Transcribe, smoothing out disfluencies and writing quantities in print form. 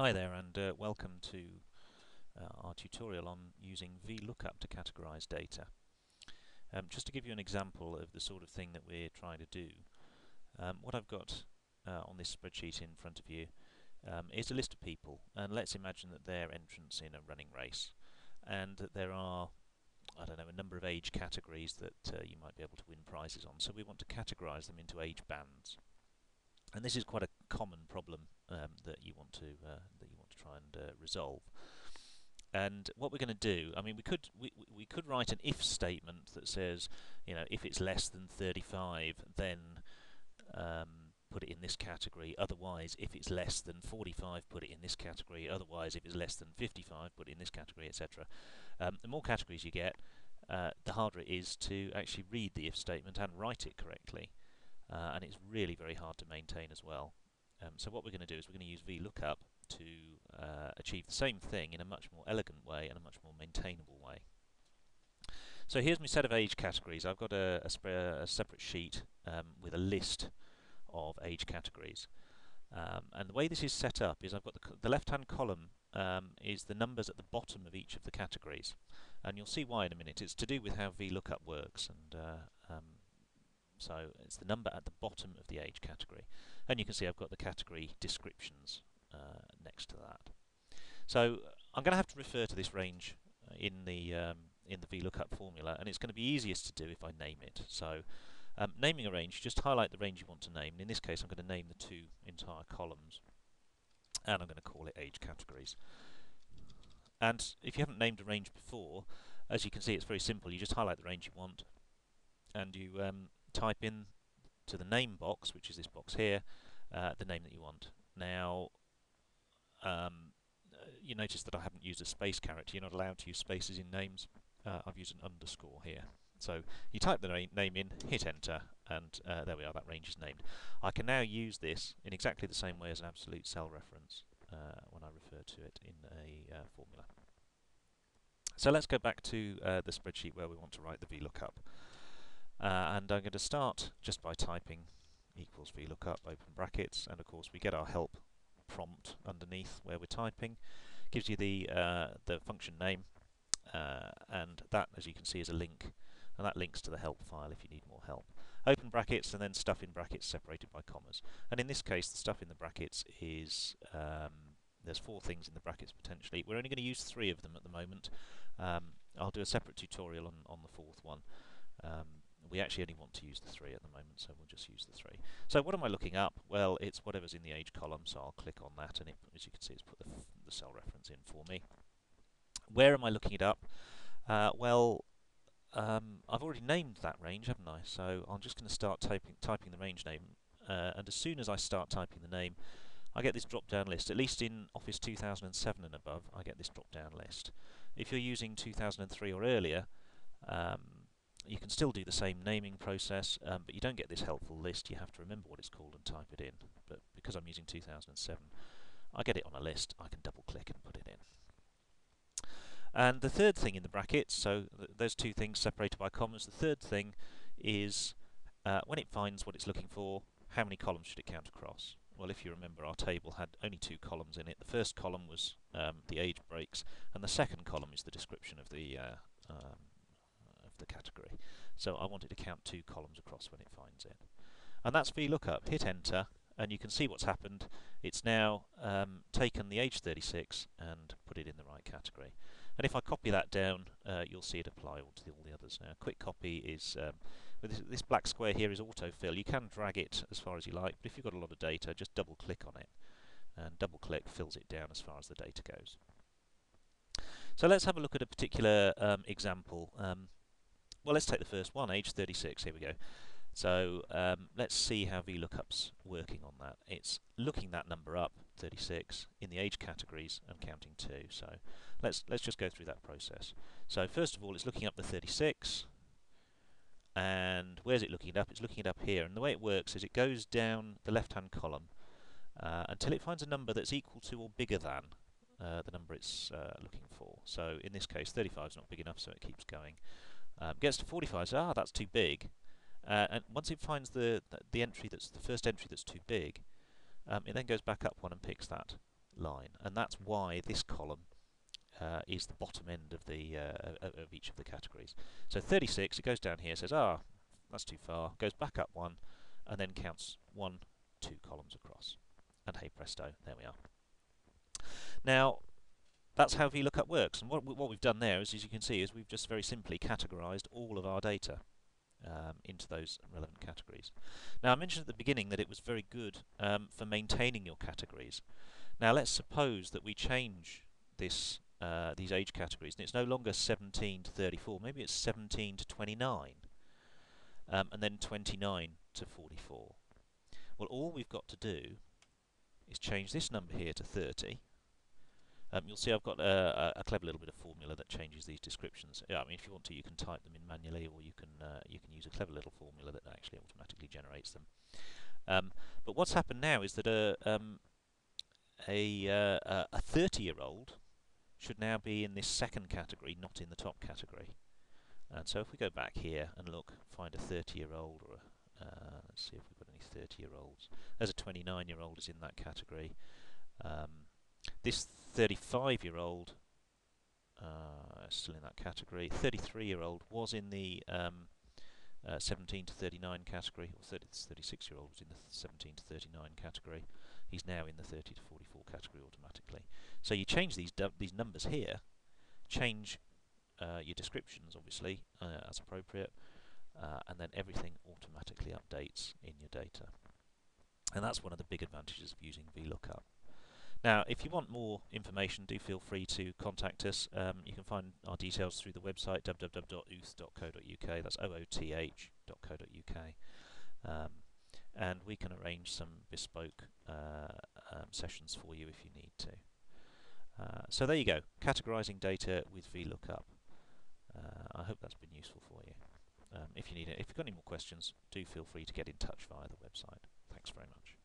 Hi there, and welcome to our tutorial on using VLOOKUP to categorize data. Just to give you an example of the sort of thing that we're trying to do, what I've got on this spreadsheet in front of you is a list of people, and let's imagine that they're entrants in a running race, and that there are, I don't know, a number of age categories that you might be able to win prizes on, so we want to categorize them into age bands. And this is quite a common problem that you want to try and resolve. And what we're going to do, I mean, we could write an if statement that says, you know, if it's less than 35, then put it in this category. Otherwise, if it's less than 45, put it in this category. Otherwise, if it's less than 55, put it in this category, etc. The more categories you get, the harder it is to actually read the if statement and write it correctly. And it's really very hard to maintain as well. So what we're going to do is we're going to use VLOOKUP to achieve the same thing in a much more elegant way and a much more maintainable way. So here's my set of age categories. I've got a separate sheet with a list of age categories. And the way this is set up is I've got the left-hand column is the numbers at the bottom of each of the categories. And you'll see why in a minute. It's to do with how VLOOKUP works, and so it's the number at the bottom of the age category. And you can see I've got the category descriptions next to that. So I'm going to have to refer to this range in the VLOOKUP formula, and it's going to be easiest to do if I name it. So naming a range, just highlight the range you want to name. And in this case, I'm going to name the two entire columns, and I'm going to call it age categories. And if you haven't named a range before, as you can see, it's very simple. You just highlight the range you want, and you type in to the name box, which is this box here, the name that you want. Now, you notice that I haven't used a space character. You're not allowed to use spaces in names. I've used an underscore here. So you type the name in, hit enter, and there we are, that range is named. I can now use this in exactly the same way as an absolute cell reference when I refer to it in a formula. So let's go back to the spreadsheet where we want to write the VLOOKUP. And I'm going to start just by typing equals VLOOKUP, open brackets, and of course we get our help prompt underneath where we're typing. Gives you the function name, and that, as you can see, is a link, and that links to the help file if you need more help. Open brackets, and then stuff in brackets separated by commas. And in this case, the stuff in the brackets is there's four things in the brackets potentially. We're only going to use three of them at the moment. I'll do a separate tutorial on the fourth one. We actually only want to use the three at the moment, so we'll just use the three. So what am I looking up? Well, it's whatever's in the age column, so I'll click on that, and it, as you can see, it's put the cell reference in for me. Where am I looking it up? Well, I've already named that range, haven't I? So I'm just going to start typing the range name, and as soon as I start typing the name, I get this drop-down list. At least in Office 2007 and above, I get this drop-down list. If you're using 2003 or earlier, you can still do the same naming process, but you don't get this helpful list. You have to remember what it's called and type it in. But because I'm using 2007, I get it on a list. I can double-click and put it in. And the third thing in the brackets, so those two things separated by commas, the third thing is when it finds what it's looking for, how many columns should it count across? Well, if you remember, our table had only two columns in it. The first column was the age breaks, and the second column is the description of the category. So I want it to count two columns across when it finds it. And that's VLOOKUP. Hit enter, and you can see what's happened. It's now taken the age 36 and put it in the right category. And if I copy that down, you'll see it apply all the others now. Quick copy is, this black square here is autofill. You can drag it as far as you like, but if you've got a lot of data, just double click on it. And double click fills it down as far as the data goes. So let's have a look at a particular example. Well, let's take the first one, age 36, here we go. So let's see how VLOOKUP's working on that. It's looking that number up, 36, in the age categories and counting 2. So let's just go through that process. So first of all, it's looking up the 36, and where's it looking it up? It's looking it up here, and the way it works is it goes down the left-hand column until it finds a number that's equal to or bigger than the number it's looking for. So in this case, 35 is not big enough, so it keeps going. Gets to 45, so that's too big. And once it finds the first entry that's too big, it then goes back up one and picks that. line, and that's why this column is the bottom end of the of each of the categories. So 36, it goes down here, says ah, that's too far, goes back up one, and then counts one, two columns across. And hey presto, there we are. Now, that's how VLOOKUP works. And what we've done there is, as you can see, is we've just very simply categorized all of our data into those relevant categories. Now, I mentioned at the beginning that it was very good for maintaining your categories. Now, let's suppose that we change this these age categories, and it's no longer 17 to 34. Maybe it's 17 to 29, and then 29 to 44. Well, all we've got to do is change this number here to 30. You'll see I've got a clever little bit of formula that changes these descriptions. Yeah, I mean, if you want to, you can type them in manually, or you can use a clever little formula that actually automatically generates them. But what's happened now is that a 30-year-old should now be in this second category, not in the top category. And so if we go back here and look, find a 30-year-old, or a, let's see if we've got any 30-year-olds. There's a 29-year-old is in that category. This 35-year-old is still in that category. 33-year-old was in the 17 to 39 category, or 36-year-old was in the 17 to 39 category. He's now in the 30 to 44 category automatically. So you change these numbers here, change your descriptions obviously as appropriate, and then everything automatically updates in your data. And that's one of the big advantages of using VLOOKUP. Now, if you want more information, do feel free to contact us. You can find our details through the website www.ooth.co.uk. That's ooth.co.uk, and we can arrange some bespoke sessions for you if you need to. So there you go, categorizing data with VLOOKUP. I hope that's been useful for you. If you've got any more questions, do feel free to get in touch via the website. Thanks very much.